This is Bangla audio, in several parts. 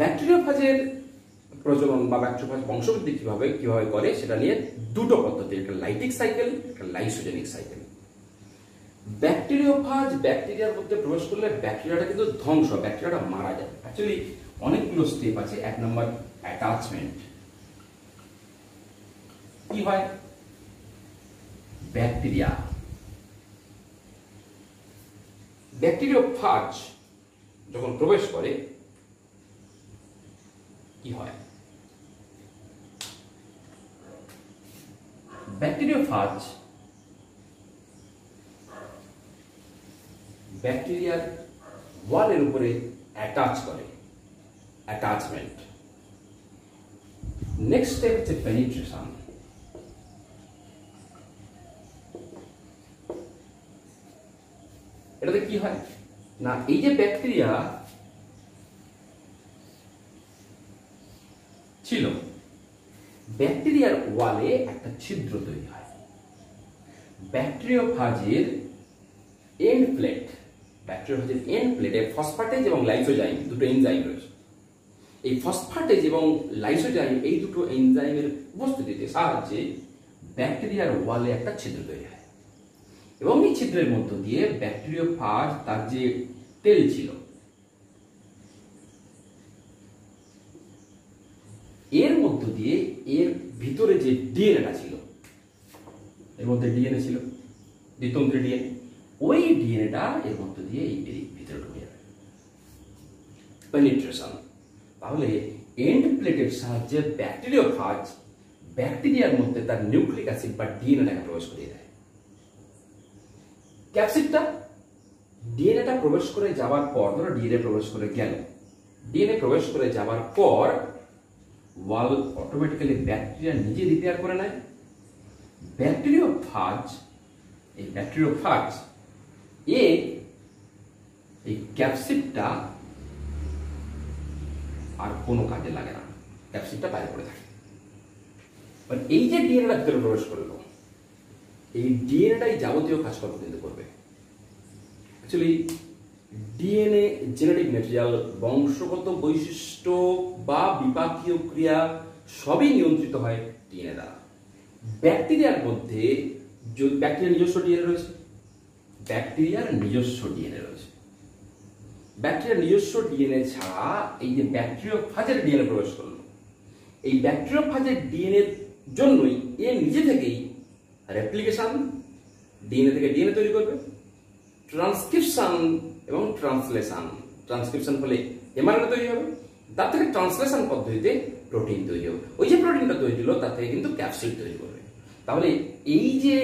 ব্যাকটেরিওফাজের প্রজনন বা ব্যাকটেরিওফাজ বংশবৃদ্ধি কিভাবে কিভাবে করে সেটা নিয়ে দুটো পদ্ধতি, একটা লাইটিক সাইকেল, একটা লাইসোজেনিক সাইকেল। ব্যাকটেরিওফাজ ব্যাকটেরিয়ার মধ্যে প্রবেশ করলে ব্যাকটেরিয়াটা কিন্তু ধ্বংস, ব্যাকটেরিয়াটা মারা যায়। অ্যাকচুয়ালি অনেকগুলো স্টেপ আছে। এক নম্বর অ্যাটাচমেন্ট। কি হয়? ব্যাকটেরিয়া ব্যাকটেরিওফাজ যখন প্রবেশ করে কি হয়? ব্যাকটেরিওফাজ ব্যাকটেরিয়ার ওয়ালের উপরে অ্যাটাচ করে, অ্যাটাচমেন্ট। নেক্সট স্টেপ হচ্ছে পেনিট্রেশন। এটাতে কি হয় না, এই যে ব্যাকটেরিয়া ছিল, ব্যাকটেরিয়ার ওয়ালে একটা ছিদ্র তৈরি হয়। ব্যাকটেরিওফাজের এন্ড প্লেট, ব্যাকটেরিওফাজের এন্ড প্লেটে ফসফাটেজ এবং লাইসোজাইম দুটো এনজাইম রয়েছে। এই ফসফাটেজ এবং লাইসোজাইম এই দুটো এনজাইমের উপস্থিতিতে সাহায্যে ব্যাকটেরিয়ার ওয়ালে একটা ছিদ্র তৈরি হয় এবং এই ছিদ্রের মধ্য দিয়ে ব্যাকটেরিওফাজ তার যে তেল ছিল এর মধ্য দিয়ে এর ভিতরে যে ডিএনএটা ছিল, এর মধ্যে ডিএনএ ছিল, দ্বিতন্ত্রী ডিএনএ, ওই ডিএনএটা এর মধ্য দিয়ে এই ভিতরে ঢুকে যাবে। পেনিট্রেশন। তাহলে এন্ড প্লেটের সাহায্যে ব্যাকটেরিওফাজ ব্যাকটেরিয়ার মধ্যে তার নিউক্লিক অ্যাসিড বা ডিএনএটাকে প্রবেশ করিয়ে দেয়। ক্যাপসিডটা ডিএনএটা প্রবেশ করে যাওয়ার পর, ধরো ডিএনএ প্রবেশ করে গেল, ডিএনএ প্রবেশ করে যাওয়ার পর ওয়াল অটোমেটিক্যালি ব্যাকটেরিয়া নিজে রিপেয়ার করে নেয়। ব্যাকটেরিওফাজ, এই ব্যাকটেরিওফাজ এই ক্যাপসিডটা আর কোনো কাজে লাগে না, ক্যাপসিডটা বাইরে পড়ে থাকে। বাট এই যে ডিএনএটা ভিতরে প্রবেশ করলো, এই ডিএনএটাই যাবতীয় কাজকর্ম কিন্তু করবে। অ্যাকচুয়ালি ডিএনএ জেনেটিক ম্যাটেরিয়াল, বংশগত বৈশিষ্ট্য বা বিপাকীয় ক্রিয়া সবই নিয়ন্ত্রিত হয় ডিএনএ দ্বারা। ব্যাকটেরিয়ার মধ্যে ব্যাকটেরিয়ার নিজস্ব ডিএনএ রয়েছে, ব্যাকটেরিয়ার নিজস্ব ডিএনএ ছাড়া এই যে ব্যাকটেরিওফাজের ডিএনএ প্রবেশ করলো, এই ব্যাকটেরিওফাজের ডিএনএ জন্যই এ নিজে থেকেই রেপ্লিকেশন, ডিএনএ থেকে ডিএনএ তৈরি করবে, ট্রান্সক্রিপশন এবং ট্রান্সলেশন। ট্রান্সক্রিপশন হলে এমআরএনএ তৈরি হবে, তার থেকে ট্রান্সলেশন পদ্ধতিতে প্রোটিন তৈরি হবে, ওই যে প্রোটিনটা তৈরি হলো তার থেকে কিন্তু ক্যাপসিড তৈরি করবে। তাহলে এই যে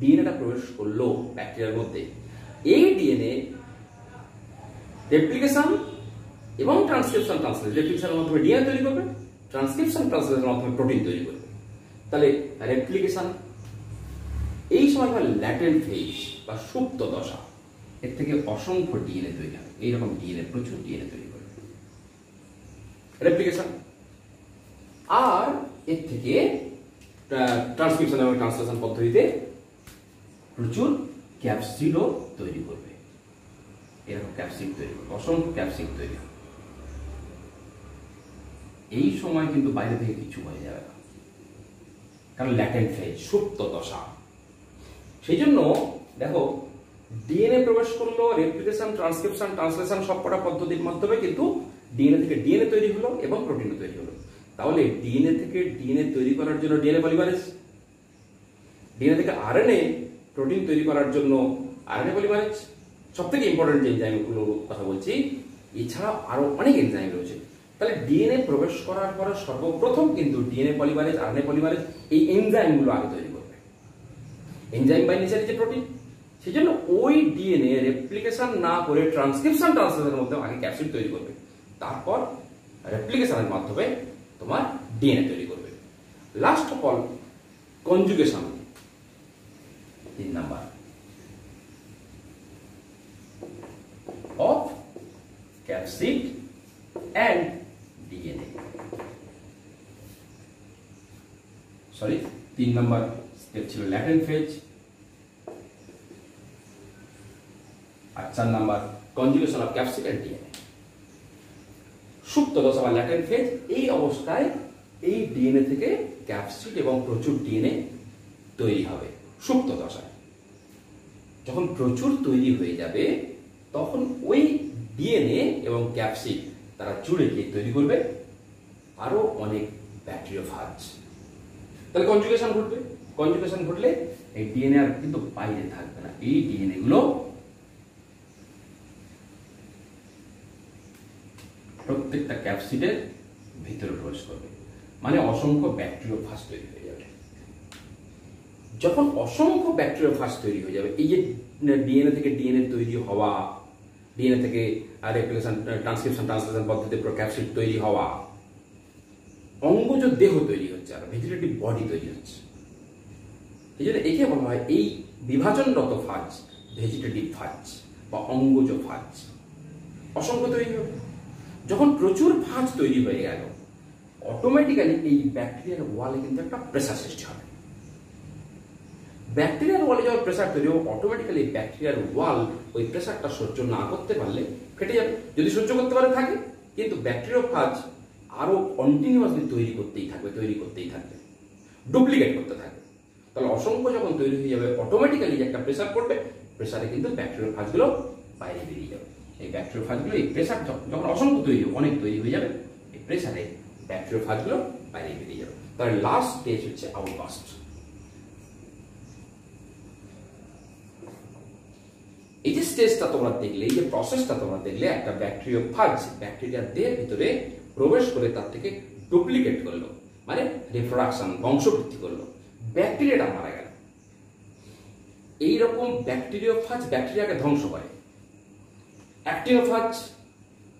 ডিএনএটা প্রবেশ করলো ব্যাকটেরিয়ার মধ্যে, এই ডিএনএ রেপ্লিকেশন এবং ট্রান্সক্রিপশন, রেপ্লিকেশনের মাধ্যমে ডিএনএ তৈরি করবে, ট্রান্সক্রিপশন ট্রান্সলেশনের মাধ্যমে প্রোটিন তৈরি করবে। তাহলে রেপ্লিকেশন, এই সময় ল্যাটেন্ট ফেজ বা সুপ্ত দশা, এর থেকে অসংখ্য ডিএনএ তৈরি হয়, এইরকম ডিএনএ প্রচুর ডিএনএ তৈরি করে রেপ্লিকেশন, আর এর থেকে ট্রান্সক্রিপশন এবং ট্রান্সলেশন পদ্ধতিতে প্রচুর ক্যাপসিডও তৈরি করবে, এরকম ক্যাপসিড তৈরি করবে, অসংখ্য ক্যাপসিড তৈরি হবে। এই সময় কিন্তু বাইরে থেকে কিছু হয়ে যাবে না, কারণ ল্যাটেন্ট ফেজ সুপ্ত দশা। সেই জন্য দেখো ডিএনএ প্রবেশ করলো, রেপ্লিকেশন, ট্রান্সক্রিপশন, ট্রান্সলেশন সবকটা পদ্ধতির মাধ্যমে কিন্তু ডিএনএ থেকে ডিএনএ তৈরি হলো এবং প্রোটিন তৈরি হলো। তাহলে ডিএনএ থেকে ডিএনএ তৈরি করার জন্য ডিএনএ পলিমারেজ, ডিএনএ থেকে আরএনএ, প্রোটিন তৈরি করার জন্য আরএনএ পলিমারেজ, সবথেকে ইম্পর্টেন্ট যে এনজাইমগুলোর কথা বলছি, এছাড়া আরো অনেক এনজাইম রয়েছে। তাহলে ডিএনএ প্রবেশ করার পরে সর্বপ্রথম কিন্তু ডিএনএ পলিমারেজ, আরএনএ পলিমারেজ, এই এনজাইমগুলো আগে তৈরি করবে। এনজাইম বাই নেচার যে প্রোটিন, সেই জন্য ওই ডিএনএ রেপ্লিকেশন না করে ট্রান্সক্রিপশন ট্রান্সলেশনের মধ্যে আগে ক্যাপসিড তৈরি করবে, তারপর রেপ্লিকেশনের মাধ্যমে তোমার ডিএনএ তৈরি করবে। Last of all conjugation, 3 number of capsid and DNA, sorry 3 number step ছিল ল্যাটেন্ট ফেজ, আর 4 number conjugation of capsid and DNA. সুপ্ত দশা বা ল্যাটেন্ট ফেজ, এই অবস্থায় এই ডিএনএ থেকে ক্যাপসিড এবং প্রচুর ডিএনএ তৈরি হবে। সুপ্ত দশায় যখন প্রচুর তৈরি হয়ে যাবে তখন ওই ডিএনএ এবং ক্যাপসিড তারা জুড়ে গিয়ে তৈরি করবে আরো অনেক ব্যাকটেরিওফাজ। তাহলে কনজুগেশন ঘটবে। কনজুগেশন ঘটলে এই ডিএনএ আর কিন্তু বাইরে থাকবে না, এই ডিএনএ গুলো প্রত্যেকটা ক্যাপসিডের ভিতরে প্রবেশ করবে, মানে অসংখ্য ব্যাকটেরিওফাজ তৈরি হয়ে যাবে। যখন অসংখ্য ব্যাকটেরিওফাজ তৈরি হয়ে যাবে, এই যে ডিএনএ থেকে ডিএনএ তৈরি হওয়া, ডিএনএ থেকে রেপ্লিকেশন ট্রান্সক্রিপশন পদ্ধতিতে প্রোক্যাপসিড তৈরি হওয়া, অঙ্গজ দেহ তৈরি হচ্ছে আর ভেজিটেটিভ বডি তৈরি হচ্ছে। এই জন্য একে বলা হয় এই বিভাজনরত ফাজ ভেজিটেটিভ ফাজ বা অঙ্গজ ফাজ। অসংখ্য তৈরি হবে। যখন প্রচুর ফাজ তৈরি হয়ে গেল অটোমেটিক্যালি এই ব্যাকটেরিয়ার ওয়ালে কিন্তু একটা প্রেসার সৃষ্টি হবে। ব্যাকটেরিয়ার ওয়ালে যখন প্রেসার তৈরি হবে অটোমেটিক্যালি ব্যাকটেরিয়ার ওয়াল ওই প্রেসারটা সহ্য না করতে পারলে ফেটে যাবে। যদি সহ্য করতে পারে থাকে, কিন্তু ব্যাকটেরিওফাজ আরো কন্টিনিউয়াসলি তৈরি করতেই থাকবে, তৈরি করতেই থাকবে, ডুপ্লিকেট করতে থাকবে। তাহলে অসংখ্য যখন তৈরি হয়ে যাবে অটোমেটিক্যালি যে একটা প্রেসার পড়বে, প্রেসারে কিন্তু ব্যাকটেরিওফাজগুলো বাইরে বেরিয়ে যাবে। এই ব্যাকটেরিওফাজগুলো এই প্রেসার যখন অসংখ্য তৈরি হবে, অনেক তৈরি হয়ে যাবে, এই প্রেসারে ব্যাকটেরিওফাজগুলো বাইরে বেরিয়ে যাবে। তাহলে লাস্ট স্টেজ হচ্ছে আউটবাস্ট। এই যে স্টেজটা তোমরা দেখলে, এই যে প্রসেসটা তোমরা দেখলে, একটা ব্যাকটেরিওফাজ ব্যাকটেরিয়ার দেহের ভিতরে প্রবেশ করে তার থেকে ডুপ্লিকেট করলো, মানে রিপ্রোডাকশন বংশবৃদ্ধি করলো, ব্যাকটেরিয়াটা মারা গেল। এইরকম ব্যাকটেরিওফাজ ব্যাকটেরিয়াকে ধ্বংস করে। অ্যাক্টিনোফাজ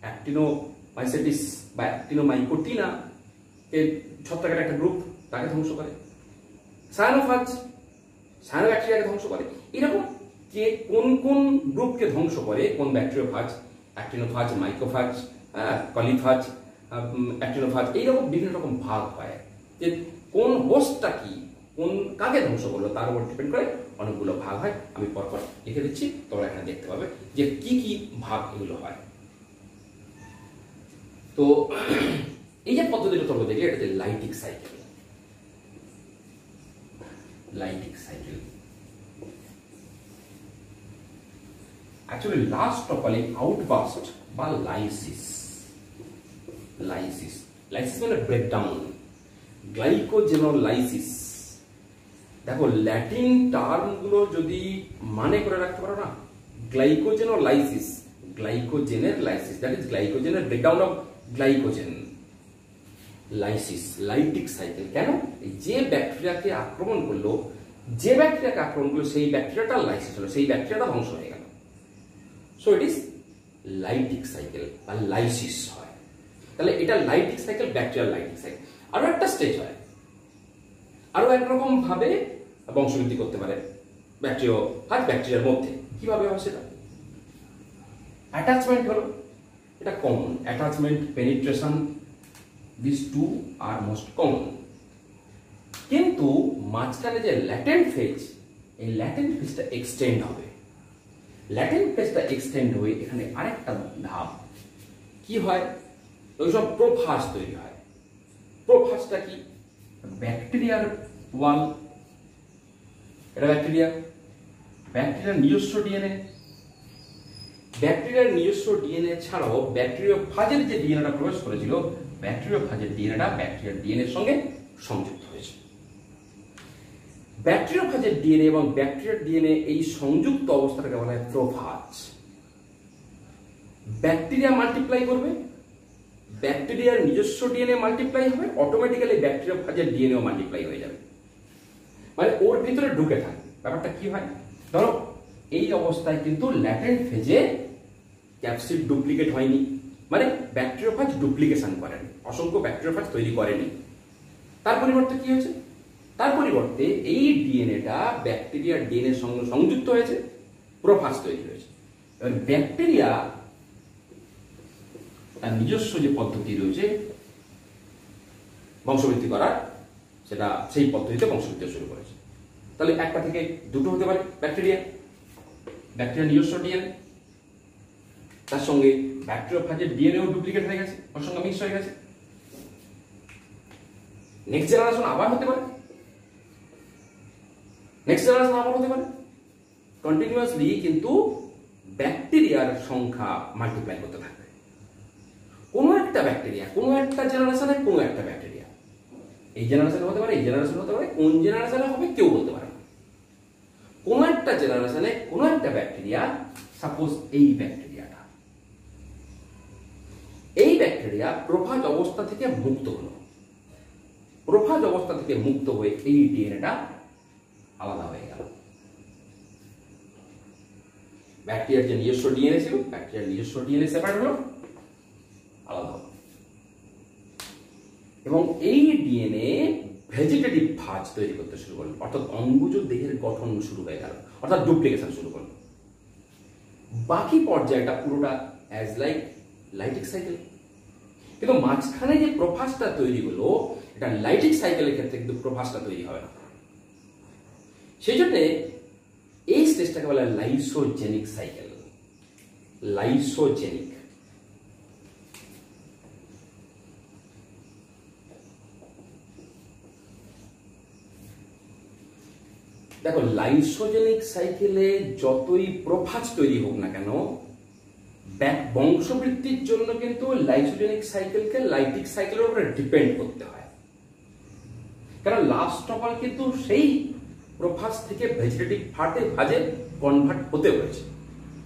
অ্যাক্টিনোমাইসিটিস বা অ্যাক্টিনোমাইকোটিনা এর ছত্রাকের একটা গ্রুপ, তাকে ধ্বংস করে। সায়ানোফাজ সায়ানোব্যাকটেরিয়াকে ধ্বংস করে। এরকম কে কোন কোন গ্রুপকে ধ্বংস করে, কোন ব্যাকটেরিওফাজ অ্যাক্টিনোফাজ মাইকোফাজ কলিফাজ অ্যাক্টিনোফাজ, এইরকম বিভিন্ন রকম ভাগ হয়। যে কোন হোস্টটা কি কোন কাকে ধ্বংস করলো তার উপর ডিপেন্ড করে অনেকগুলো ভাগ হয়। আমি পরপর লিখে দিচ্ছি, তোমরা এখানে দেখতে পাবে যে কি কি ভাগ এগুলো হয়। তো এই যে পদ্ধতিটা তোমরা দেখলে এটা lytic cycle. Lytic cycle actually last properly outburst বা lysis। lysis lysis মানে breakdown, glycogenolysis। দেখো ল্যাটিন টার্ম গুলো যদি মানে করে রাখতে পারো না, glycogenolysis glycogener lysis that is glycogener breakdown of glycogen, lysis lytic cycle। কেন যে ব্যাকটেরিয়াকে আক্রমণ করলো, যে ব্যাকটেরিয়াকে আক্রমণ করলো সেই ব্যাকটেরিয়াটা লাইসিস হলো, সেই ব্যাকটেরিয়াটা ধ্বংস হয়ে গেল। So it is lytic cycle বা লাইসিস হয়। তাহলে এটা lytic cycle, bacterial lytic cycle. আরো একটা স্টেজ হয়, আরো একরকম ভাবে বংশবৃদ্ধি করতে পারে ব্যাকটেরিওফাজ ব্যাকটেরিয়ার মধ্যে। কিভাবে হয় সেটা? অ্যাটাচমেন্ট হলো, এটা common. Attachment penetration this two are most common. কিন্তু মাঝখানে যে ল্যাটেন্ট ফেজ, এই ল্যাটেন্ট ফেজটা এক্সটেন্ড হবে। ল্যাটেন্ট ফেজটা এক্সটেন্ড হয়ে এখানে আরেকটা ধাপ কি হয়, ওইসব প্রোফাজ তৈরি হয়। প্রোফাজটা কি? ব্যাকটেরিয়ার ওয়াল, এটা ব্যাকটেরিয়া, ব্যাকটেরিয়ার নিজস্ব ডিএনএ। ব্যাকটেরিয়ার নিজস্ব ডিএনএ ছাড়াও ব্যাকটেরিওফাজের যে ডিএনএটা প্রবেশ করেছিল, ব্যাকটেরিওফাজের ডিএনএটা ব্যাকটেরিয়ার ডিএনএর সঙ্গে সংযুক্ত হয়েছে। ব্যাকটেরিওফাজের ডিএনএ এবং ব্যাকটেরিয়ার ডিএনএ এই সংযুক্ত অবস্থাটাকে বলা হয় প্রোফাজ। ব্যাকটেরিয়া মাল্টিপ্লাই করবে, ব্যাকটেরিয়ার নিজস্ব ডিএনএ মাল্টিপ্লাই হবে, অটোমেটিক্যালি ব্যাকটেরিওফাজের ডিএনএ মাল্টিপ্লাই হয়ে যাবে, মানে ওর ভিতরে ঢুকে থাকে। ব্যাপারটা কি হয়, ধরো এই অবস্থায় কিন্তু ল্যাটেন্ট ফেজে ক্যাপসিড ডুপ্লিকেট হয়নি, মানে ব্যাকটেরিওফাজ ডুপ্লিকেশন করেনি, অসংখ্য ব্যাকটেরিওফাজ তৈরি করেনি। তার পরিবর্তে কি হয়েছে? তার পরিবর্তে এই ডিএনএটা ব্যাকটেরিয়ার ডিএনএর সঙ্গে সংযুক্ত হয়েছে, প্রোফাজ তৈরি হয়েছে। এবার ব্যাকটেরিয়া তার নিজস্ব যে পদ্ধতি রয়েছে বংশবৃদ্ধি করার, সেটা সেই পদ্ধতিতে বংশবৃদ্ধি শুরু করেছে। তাহলে একটা থেকে দুটো হতে পারে, ব্যাকটেরিয়া ব্যাকটেরিয়ার নিজস্ব ডিএনএ তার সঙ্গে ব্যাকটেরিওফাজের ডিএনএও ডুপ্লিকেট হয়ে গেছে, ওর সঙ্গে মিক্স হয়ে গেছে। নেক্সট জেনারেশন আবার হতে পারে, নেক্সট জেনারেশন আবার হতে পারে। কন্টিনিউয়াসলি কিন্তু ব্যাকটেরিয়ার সংখ্যা মাল্টিপ্লাই করতে থাকবে। কোনো একটা ব্যাকটেরিয়া কোনো একটা জেনারেশনের কোনো একটা ব্যাকটেরিয়া এই জেনারেশনে হতে পারে, এই জেনারেশন হতে পারে, কোন জেনারেশনে হবে কেউ বলতে পারে না। কোনো একটা জেনারেশনে কোনো একটা ব্যাকটেরিয়া, সাপোজ এই ব্যাকটেরিয়াটা, এই ব্যাকটেরিয়া প্রোফাজ অবস্থা থেকে মুক্ত হলো, প্রোফাজ অবস্থা থেকে মুক্ত হয়ে এই ডিএনএটা আলাদা হয়ে গেল। ব্যাকটেরিয়ার যে নিজস্ব ডিএনএ ছিল, ব্যাকটেরিয়ার নিজস্ব ডিএনএ সেপারেট হলো, আলাদা হলো, এবং এই ডিএনএ ভেজিটেটিভ ভাঁজ তৈরি করতে শুরু করলো, অর্থাৎ অঙ্গুজ দেহের গঠন শুরু হয়ে গেল, অর্থাৎ ডুপ্লিকেশন শুরু করলো। বাকি পর্যায়টা পুরোটা অ্যাজ লাইক লাইটিক সাইকেল, কিন্তু মাঝখানে যে প্রোফাজটা তৈরি হলো এটা লাইটিক সাইকেলের ক্ষেত্রে কিন্তু প্রোফাজটা তৈরি হবে না। সেই জন্য এই স্টেজটাকে বলা হয় লাইসোজেনিক সাইকেল। লাইসোজেনিক, দেখো লাইসোজেনিক সাইকেলে যতই প্রোফাজ তৈরি হোক না কেন, বংশবৃদ্ধির জন্য কিন্তু লাইসোজেনিক সাইকেলকে লাইটিক সাইকেলের উপরে ডিপেন্ড করতে হয়, কারণ লাস্ট অফ অল কিন্তু সেই প্রোফাজ থেকে ভেজিটেটিভ ভাঁজে কনভার্ট হতে হয়েছে।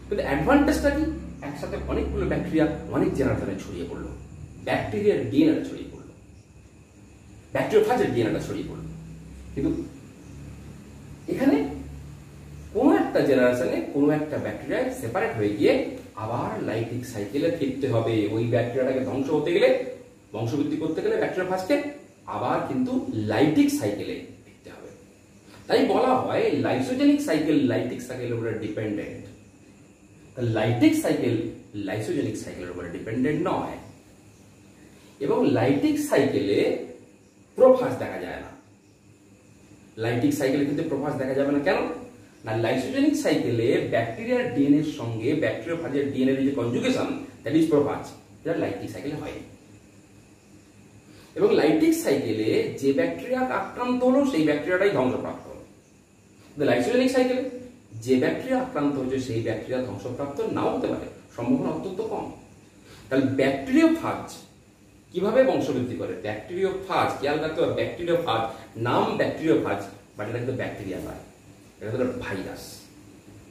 কিন্তু অ্যাডভান্টেজটা কি, একসাথে অনেকগুলো ব্যাকটেরিয়া অনেক জেনারেশনে ছড়িয়ে পড়লো, ব্যাকটেরিয়ার ডিএনএটা ছড়িয়ে পড়লো, ব্যাকটেরিওফাজের ডিএনএটা ছড়িয়ে পড়লো। কিন্তু এখানে কোনো একটা জেনারেশনে কোনো একটা ব্যাকটেরিয়া সেপারেট হয়ে গিয়ে আবার লাইটিক সাইকেলে ফিরতে হবে। ওই ব্যাকটেরিয়াটাকে ধ্বংস হতে গেলে, বংশবৃদ্ধি করতে গেলে ব্যাকটেরিয়া ফার্স্টে আবার কিন্তু লাইটিক সাইকেলে ফিরতে হবে। তাই বলা হয় লাইসোজেনিক সাইকেল লাইটিক সাইকেলের উপরে ডিপেন্ডেন্ট, লাইটিক সাইকেল লাইসোজেনিক সাইকেলের উপরে ডিপেন্ডেন্ট নয়। এবং লাইটিক সাইকেলে প্রোফাজ দেখা যায় না, লাইটিক সাইকেলে কিন্তু প্রোফাজ দেখা যাবে না। কেন না, লাইসোজেনিক সাইকেলে ব্যাকটেরিয়ার ডিএনএ এর সঙ্গে ব্যাকটেরিওফাজের ডিএনএ এর যে কনজুগেশন দ্যাট ইজ প্রোফাজ, এটা লাইটিক সাইকেলে হয়। এবং লাইটিক সাইকেলে যে ব্যাকটেরিয়া আক্রান্ত হলো সেই ব্যাকটেরিয়াটাই ধ্বংসপ্রাপ্ত হলো। লাইসোজেনিক সাইকেলে যে ব্যাকটেরিয়া আক্রান্ত হয়েছে সেই ব্যাকটেরিয়া ধ্বংসপ্রাপ্ত নাও হতে পারে, সম্ভাবনা অত্যন্ত কম। তাহলে ব্যাকটেরিওফাজ কিভাবে বংশবৃদ্ধি করে, ব্যাকটেরিওফাজ, খেয়াল রাখতে হবে ব্যাকটেরিওফাজ, নাম ব্যাকটেরিওফাজ বাট এটা কিন্তু ব্যাকটেরিয়া নয়, এটা হলো ভাইরাস,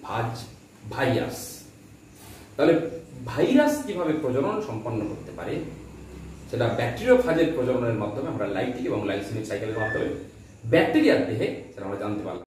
ভাজ ভাইরাস। তাহলে ভাইরাস কিভাবে প্রজনন সম্পন্ন করতে পারে সেটা ব্যাকটেরিওফাজের প্রজননের মাধ্যমে, আমরা লাইটিক এবং লাইসোজেনিক সাইকেলের মাধ্যমে ব্যাকটেরিয়ার দেহে সেটা আমরা জানতে পারলাম।